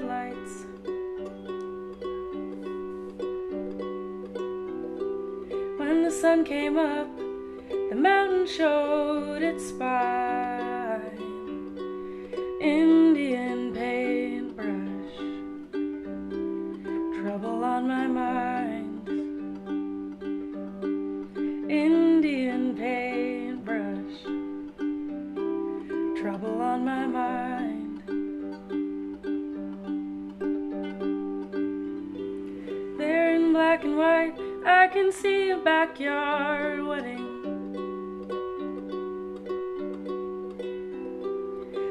red lights. When the sun came up, the mountain showed its spine. Indian paintbrush, trouble on my mind. Indian paintbrush, trouble on my mind. Black and white, I can see a backyard wedding.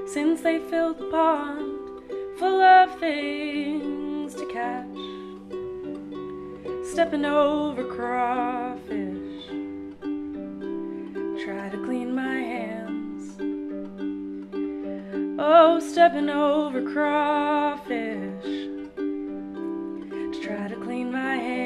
Since they filled the pond full of things to catch, stepping over crawfish, try to clean my hands. Oh, stepping over crawfish, try to clean my hands.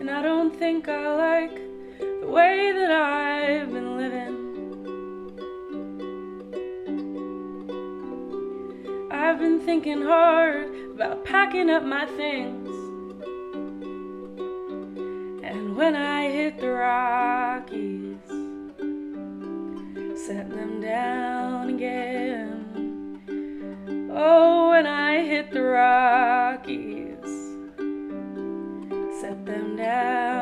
And I don't think I like the way that I've been living. I've been thinking hard about packing up my things, and when I hit the Rockies, set them down again. Oh, when I hit the Rockies, set them down.